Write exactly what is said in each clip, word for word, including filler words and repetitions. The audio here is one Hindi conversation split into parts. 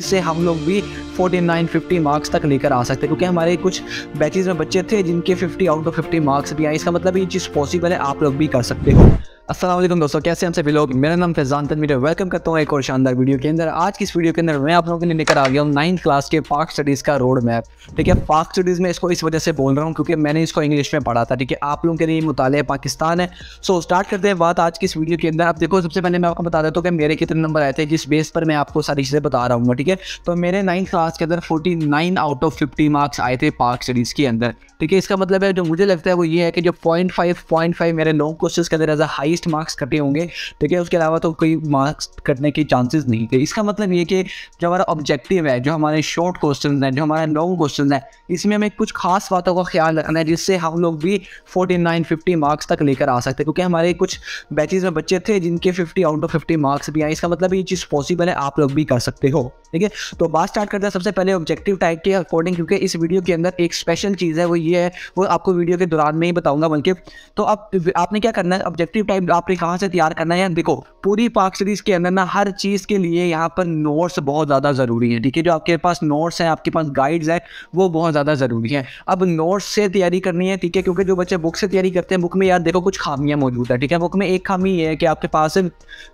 इससे हम लोग भी उनचास, पचास मार्क्स तक लेकर आ सकते हैं, क्योंकि हमारे कुछ बैचेज में बच्चे थे जिनके पचास आउट ऑफ पचास मार्क्स भी आए। इसका मतलब ये चीज़ पॉसिबल है, आप लोग भी कर सकते हो। अस्सलाम वालेकुम दोस्तों, कैसे हम सभी लोग। मेरा नाम फैजान तनवीर, वेलकम करता हूँ एक और शानदार वीडियो के अंदर। आज की इस वीडियो के अंदर मैं आप लोगों के लिए लेकर आ गया हूँ नाइन्थ क्लास के पाक स्टडीज़ का रोड मैप। ठीक है, पाक स्टडीज़ में इसको इस वजह से बोल रहा हूँ क्योंकि मैंने इसको इंग्लिश में पढ़ा था। ठीक है, आप लोगों के लिए मुताले पाकिस्तान है। सो स्टार्ट करते हैं बात आज की इस वीडियो के अंदर। आप देखो, सबसे पहले मैं आपको बता देता हूँ कि मेरे कितने नंबर आए थे, जिस बेस पर मैं आपको सारी चीज़ें बता रहा हूँ। ठीक है, तो मेरे नाइन्थ क्लास के अंदर forty nine out of fifty marks आए थे पाक स्टडीज़ के अंदर। ठीक है, इसका मतलब है जो मुझे लगता है वो ये है कि जो पॉइंट फाइव पॉइंट फाइव मेरे लॉन्ग क्वेश्चन के अंदर एज हाई मार्क्स कटे होंगे। ठीक है, उसके अलावा तो कोई मार्क्स कटने के चांसेस नहीं थे। इसका मतलब ये कि जो हमारा ऑब्जेक्टिव है, जो हमारे शॉर्ट क्वेश्चंस हैं, जो हमारे लॉन्ग क्वेश्चंस हैं, इसमें हमें कुछ खास बातों का ख्याल रखना है, जिससे हम लोग भी उनचास, पचास मार्क्स तक लेकर आ सकते हैं, क्योंकि हमारे कुछ बैचेज में बच्चे थे जिनके पचास आउट ऑफ पचास मार्क्स भी आए। इसका मतलब ये चीज़ पॉसिबल है, आप लोग भी कर सकते हो। ठीक है, तो बात स्टार्ट करते हैं सबसे पहले ऑब्जेक्टिव टाइप के अकॉर्डिंग, क्योंकि इस वीडियो के अंदर एक स्पेशल चीज़ है, वो ये है, वो आपको वीडियो के दौरान में ही बताऊंगा बल्कि। तो आप आपने क्या करना है, ऑब्जेक्टिव टाइप आपने कहाँ से तैयार करना है यार? देखो, पूरी पाक सीरीज के अंदर ना हर चीज़ के लिए यहाँ पर नोट्स बहुत ज़्यादा ज़रूरी है। ठीक है, जो आपके पास नोट्स हैं, आपके पास गाइड्स हैं, वो बहुत ज़्यादा ज़रूरी है। अब नोट्स से तैयारी करनी है, ठीक है, क्योंकि जो बच्चे बुक से तैयारी करते हैं, बुक में यार देखो कुछ खामियाँ मौजूद है। ठीक है, बुक में एक खामी ये है कि आपके पास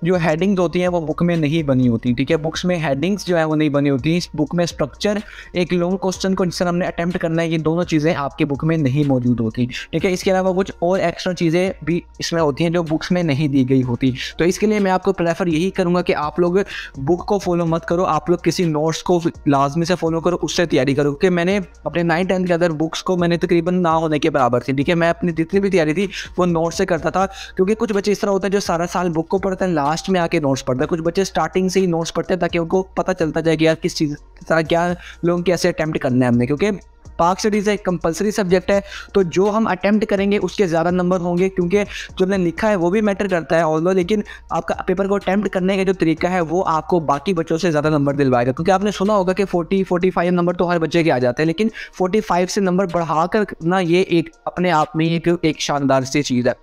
जो हेडिंग्स होती हैं वो बुक में नहीं बनी होती। ठीक है, बुक्स में हेडिंग्स जो है वो नहीं बनी होती। इस बुक में स्ट्रक्चर, एक लॉन्ग क्वेश्चन को जिससे हमने अटैम्प्ट करना है, ये दोनों चीज़ें आपकी बुक में नहीं मौजूद होती। ठीक है, इसके अलावा कुछ और एक्स्ट्रा चीज़ें भी इसमें होती हैं जो बुक्स में नहीं दी गई होती। तो इसके लिए मैं आपको प्रेफर यही करूंगा कि आप लोग बुक को फॉलो मत करो, आप लोग किसी नोट्स को लाजमी से फॉलो करो, उससे तैयारी करो। क्योंकि मैंने अपने नाइन टेंथ के अंदर बुक्स को मैंने तकरीबन ना होने के बराबर थी। ठीक है, मैं अपनी जितनी भी तैयारी थी वो नोट्स से करता था, क्योंकि कुछ बच्चे इस तरह होते हैं जो सारा साल बुक को पढ़ते हैं, लास्ट में आके नोट्स पढ़ते हैं। कुछ बच्चे स्टार्टिंग से ही नोट्स पढ़ते हैं ताकि उनको पता चलता जाए कि यार किस चीज़ तरह क्या लोग कैसे अटैम्प्ट करना है हमने, क्योंकि पाक स्टडीज़ एक कंपलसरी सब्जेक्ट है। तो जो हम अटैम्प्ट करेंगे उसके ज़्यादा नंबर होंगे, क्योंकि जो हमने लिखा है वो भी मैटर करता है ऑल, लेकिन आपका पेपर को अटैम्प्ट करने का जो तरीका है वो आपको बाकी बच्चों से ज़्यादा नंबर दिलवाएगा। क्योंकि आपने सुना होगा कि चालीस, पैंतालीस नंबर तो हर बच्चे के आ जाते हैं, लेकिन पैंतालीस से नंबर बढ़ा कर ना, ये एक अपने आप में एक, एक शानदार सी चीज़ है।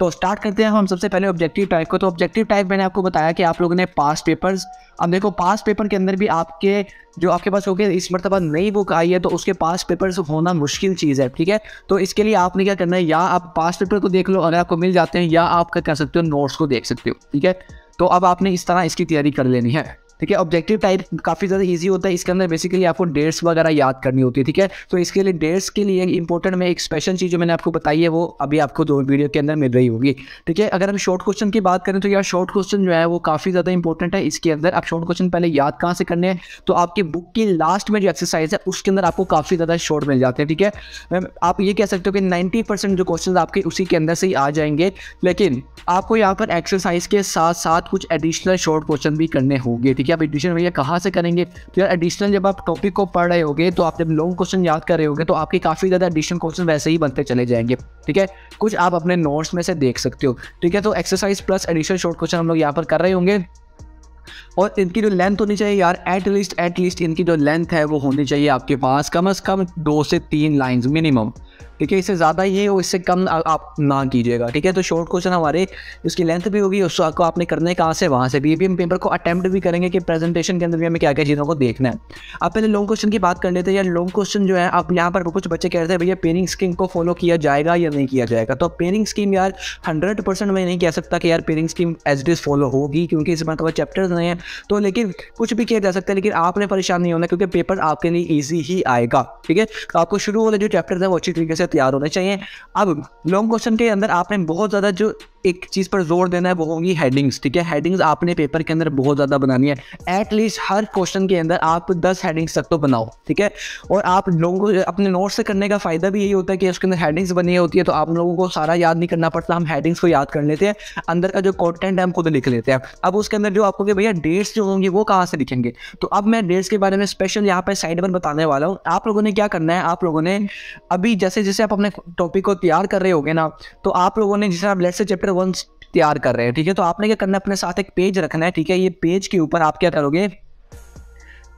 तो स्टार्ट करते हैं हम सबसे पहले ऑब्जेक्टिव टाइप को। तो ऑब्जेक्टिव टाइप मैंने आपको बताया कि आप लोगों ने पास पेपर्स, अब देखो पास पेपर के अंदर भी आपके जो आपके पास होके इस मरतबा नई बुक आई है तो उसके पास पेपर्स होना मुश्किल चीज़ है। ठीक है, तो इसके लिए आपने क्या करना है, या आप पास पेपर को देख लो अगर आपको मिल जाते हैं, या आप क्या कर सकते हो, नोट्स को देख सकते हो। ठीक है, तो अब आपने इस तरह इसकी तैयारी कर लेनी है। ठीक है, ऑब्जेक्टिव टाइप काफ़ी ज़्यादा इजी होता है, इसके अंदर बेसिकली आपको डेट्स वगैरह याद करनी होती है। ठीक है, तो इसके लिए डेट्स के लिए इंपॉर्टेंट में एक स्पेशल चीज़ जो मैंने आपको बताई है वो अभी आपको दो वीडियो के अंदर मिल रही होगी। ठीक है, अगर हम शॉर्ट क्वेश्चन की बात करें तो यार शॉर्ट क्वेश्चन जो है वो काफ़ी ज़्यादा इंपॉर्टेंट है। इसके अंदर आप शॉर्ट क्वेश्चन पहले याद कहाँ से करने हैं, तो आपकी बुक की लास्ट में जो एक्सरसाइज है उसके अंदर आपको काफ़ी ज़्यादा शॉर्ट मिल जाते हैं। ठीक है, आप ये कह सकते हो कि नाइन्टी परसेंट जो क्वेश्चन आपके उसी के अंदर से ही आ जाएंगे, लेकिन आपको यहाँ पर एक्सरसाइज के साथ साथ कुछ एडिशनल शॉर्ट क्वेश्चन भी करने होंगे। कि आप एडिशनल भैया कहाँ से करेंगे, तो यार एडिशनल जब आप टॉपिक को पढ़ रहे होगे, तो आप जब लॉन्ग क्वेश्चन याद कर रहे होगे तो आपके काफ़ी ज़्यादा एडिशनल क्वेश्चन वैसे ही बनते चले जाएंगे। ठीक है, कुछ आप अपने नोट्स में से देख सकते हो। ठीक है, तो exercise plus additional short question हम लोग यहाँ पर कर रहे होंगे, और इनकी जो लेंथ होनी चाहिए यार, एट लीस्ट एट लीस्ट इनकी जो लेंथ है वो होनी चाहिए आपके पास कम से कम दो से तीन लाइंस मिनिमम। ठीक है, इससे ज़्यादा ये और इससे कम आ, आप ना कीजिएगा। ठीक है, तो शॉर्ट क्वेश्चन हमारे उसकी लेंथ भी होगी, उसको आपको आपने करने कहाँ से, वहाँ से भी ये भी हम पेपर को अटैम्प्ट भी करेंगे कि प्रेजेंटेशन के अंदर भी हमें क्या क्या चीज़ों को देखना है। आप पहले लॉन्ग क्वेश्चन की बात कर लेते हैं। यार लॉन्ग क्वेश्चन जो है, आप यहाँ पर कुछ बच्चे कह रहे थे भैया पेयरिंग स्कीम को फॉलो किया जाएगा या नहीं किया जाएगा, तो पेयरिंग स्कीम यार हंड्रेड परसेंट मैं नहीं कह सकता कि यार pairing scheme as it is follow होगी, क्योंकि इस मतलब चैप्टर्स नहीं हैं, तो लेकिन कुछ भी किया जा सकता है। लेकिन आपने परेशान नहीं होना, क्योंकि पेपर आपके लिए ईजी ही आएगा। ठीक है, तो आपको शुरू वाले जो चैप्टर्स हैं वो अच्छी तरीके से तैयार होने चाहिए। अब लॉन्ग क्वेश्चन के अंदर आपने बहुत ज़्यादा जो एक चीज़ पर जोर देना है वो होगी हेडिंग्स। ठीक है, हेडिंग्स आपने पेपर के अंदर बहुत ज़्यादा बनानी है। एटलीस्ट हर क्वेश्चन के अंदर आप दस हेडिंग्स तक तो बनाओ। ठीक है, और आप लोगों को अपने नोट से करने का फ़ायदा भी यही होता है कि उसके अंदर हेडिंग्स बनी होती है, तो आप लोगों को सारा याद नहीं करना पड़ता, हम हेडिंग्स को याद कर लेते हैं, अंदर का जो कॉन्टेंट है हम खुद लिख लेते हैं। अब उसके अंदर जो आपको कि भैया डेट्स जो होंगी वो कहाँ से लिखेंगे, तो अब मैं डेट्स के बारे में स्पेशल यहाँ पर साइड पर बताने वाला हूँ। आप लोगों ने क्या करना है, आप लोगों ने अभी जैसे जैसे आप अपने टॉपिक को तैयार कर रहे होगे ना, तो आप लोगों ने जैसे आप लेट्स से चैप्टर वन तैयार कर रहे हैं। ठीक है, तो आपने क्या करना है, अपने साथ एक पेज रखना है। ठीक है, ये पेज के ऊपर आप क्या करोगे,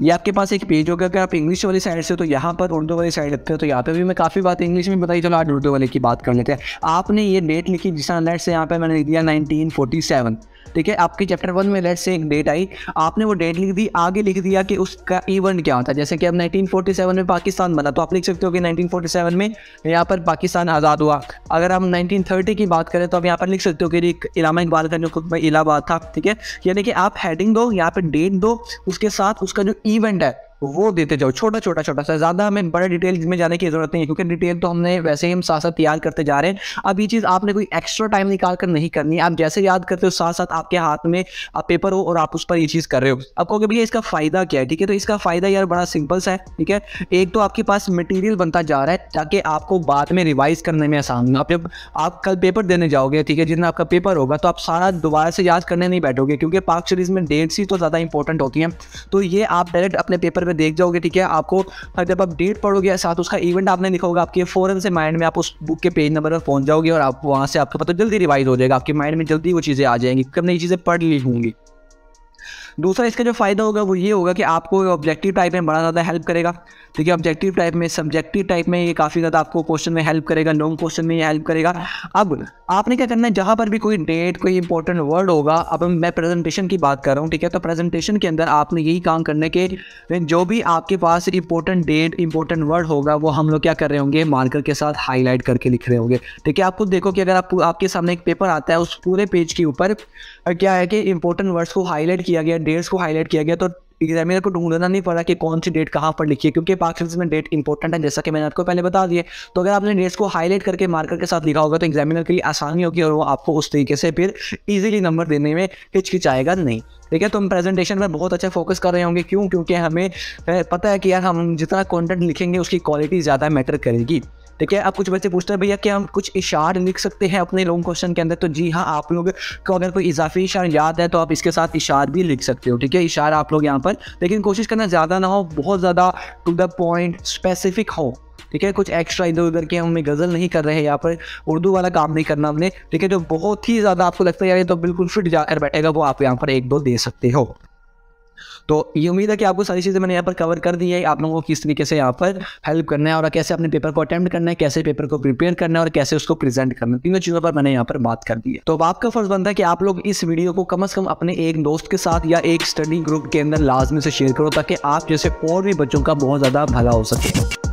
ये आपके पास एक पेज होगा। अगर आप इंग्लिश वाली साइड से तो यहाँ पर उर्दू वाली साइड रखते हो, तो यहाँ पे भी मैं काफ़ी बात इंग्लिश में बताई, चलो आज उर्दू वाले की बात कर लेते हैं। आपने ये डेट लिखी, जिस लेट से यहाँ पे मैंने लिख दिया नाइनटीन फोर्टी सेवन, ठीक है। आपके चैप्टर वन में लेट से एक डेट आई, आपने वो डेट लिख दी, आगे लिख दिया कि उसका इवेंट क्या होता है। जैसे कि अब नाइनटीन फोर्टी सेवन में पाकिस्तान बना, तो आप लिख सकते हो कि नाइनटीन फोर्टी सेवन में यहाँ पर पाकिस्तान आज़ाद हुआ। अगर हम नाइनटीन थर्टी की बात करें तो आप यहाँ पर लिख सकते हो कि इलामा इकबाल का जो खुतबा इलाहाबाद था, ठीक है। यानी कि आप हेडिंग दो, यहाँ पर डेट दो, उसके साथ उसका जो इवेंट है वो देते जाओ, छोटा छोटा छोटा सा। ज़्यादा हमें बड़े डिटेल में जाने की ज़रूरत नहीं है, क्योंकि डिटेल तो हमने वैसे ही हम साथ साथ याद करते जा रहे हैं। अब ये चीज़ आपने कोई एक्स्ट्रा टाइम निकाल कर नहीं करनी, आप जैसे याद करते हो साथ साथ आपके हाथ में आप पेपर हो और आप उस पर ये चीज़ कर रहे हो। आप कहोगे भैया इसका फ़ायदा क्या है, ठीक है। तो इसका फ़ायदा यार बड़ा सिंपल सा है, ठीक है। एक तो आपके पास मटीरियल बनता जा रहा है, ताकि आपको बाद में रिवाइज़ करने में आसान हो। आप जब आप कल पेपर देने जाओगे, ठीक है, जितना आपका पेपर होगा, तो आप सारा दोबारा से याद करने नहीं बैठोगे, क्योंकि पाक स्टडीज़ में डेट्स ही तो ज़्यादा इंपॉर्टेंट होती हैं। तो ये आप डायरेक्ट अपने पेपर देख जाओगे, ठीक है। आपको जब आप डेट पढ़ोगे साथ उसका इवेंट आपने लिखा होगा, आपके फौरन से माइंड में आप उस बुक के पेज नंबर पर पहुंच जाओगे और आप वहां से आपको पता जल्दी रिवाइज हो जाएगा, आपके माइंड में जल्दी वो चीज़ें आ जाएंगी, कब नई चीज़ें पढ़ ली होंगी। दूसरा इसका जो फ़ायदा होगा वो ये होगा कि आपको ऑब्जेक्टिव टाइप में बड़ा ज़्यादा हेल्प करेगा, ठीक है। ऑब्जेक्टिव टाइप में, सब्जेक्टिव टाइप में ये काफ़ी ज़्यादा आपको क्वेश्चन में हेल्प करेगा, लॉन्ग क्वेश्चन में ये हेल्प करेगा। अब आपने क्या करना है, जहाँ पर भी कोई डेट कोई इंपॉर्टेंट वर्ड होगा, अब मैं प्रेजेंटेशन की बात कर रहा हूँ, ठीक है। तो प्रेजेंटेशन के अंदर आपने यही काम करने के, जो भी आपके पास इंपॉर्टेंट डेट इंपॉर्टेंट वर्ड होगा वो हम लोग क्या कर रहे होंगे, मार्कर के साथ हाईलाइट करके लिख रहे होंगे, ठीक है। आप खुद देखो कि अगर आप, आपके सामने एक पेपर आता है, उस पूरे पेज के ऊपर क्या है कि इंपॉर्टेंट वर्ड्स को हाईलाइट किया गया, डेट्स को हाईलाइट किया गया, तो एग्जामिनर को ढूंढना नहीं पड़ा कि कौन सी डेट कहाँ पर लिखी है, क्योंकि पाक-स्टडीज में डेट इंपॉर्टेंट है, जैसा कि मैंने आपको पहले बता दिया। तो अगर आपने डेट्स को हाईलाइट करके मार्कर के साथ लिखा होगा तो एग्जामिनर के लिए आसानी होगी और वो आपको उस तरीके से फिर ईजिली नंबर देने में हिचकिचाएगा नहीं, ठीक है। तो हम प्रेजेंटेशन पर बहुत अच्छा फोकस कर रहे होंगे, क्यों? क्योंकि हमें पता है कि यार हम जितना कॉन्टेंट लिखेंगे उसकी क्वालिटी ज़्यादा मैटर करेगी, ठीक है। आप कुछ बच्चे पूछते हैं भैया क्या हम कुछ इशारे लिख सकते हैं अपने लॉन्ग क्वेश्चन के अंदर? तो जी हाँ, आप लोग को अगर कोई इजाफी इशारा याद है तो आप इसके साथ इशार भी लिख सकते हो, ठीक है। इशार आप लोग यहाँ पर, लेकिन कोशिश करना ज़्यादा ना हो, बहुत ज़्यादा टू द पॉइंट स्पेसिफिक हो, ठीक है। कुछ एक्स्ट्रा इधर उधर के हमें गज़ल नहीं कर रहे हैं, यहाँ पर उर्दू वाला काम नहीं करना हमने, ठीक है। जो बहुत ही ज़्यादा आपको लगता है यार ये तो बिल्कुल फिट जाकर बैठेगा, वो आप यहाँ पर एक दो दे सकते हो। तो ये उम्मीद है कि आपको सारी चीज़ें मैंने यहाँ पर कवर कर दी है, आप लोगों को किस तरीके से यहाँ पर हेल्प करना है और कैसे अपने पेपर को अटैम्प्ट करना है, कैसे पेपर को प्रिपेयर करना है और कैसे उसको प्रेजेंट करना है, तीनों चीज़ों पर मैंने यहाँ पर बात कर दी है। तो अब आपका फ़र्ज़ बनता है कि आप लोग इस वीडियो को कम से कम अपने एक दोस्त के साथ या एक स्टडी ग्रुप के अंदर लाजमी से शेयर करो, ताकि आप जैसे और भी बच्चों का बहुत ज़्यादा भला हो सके।